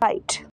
Right.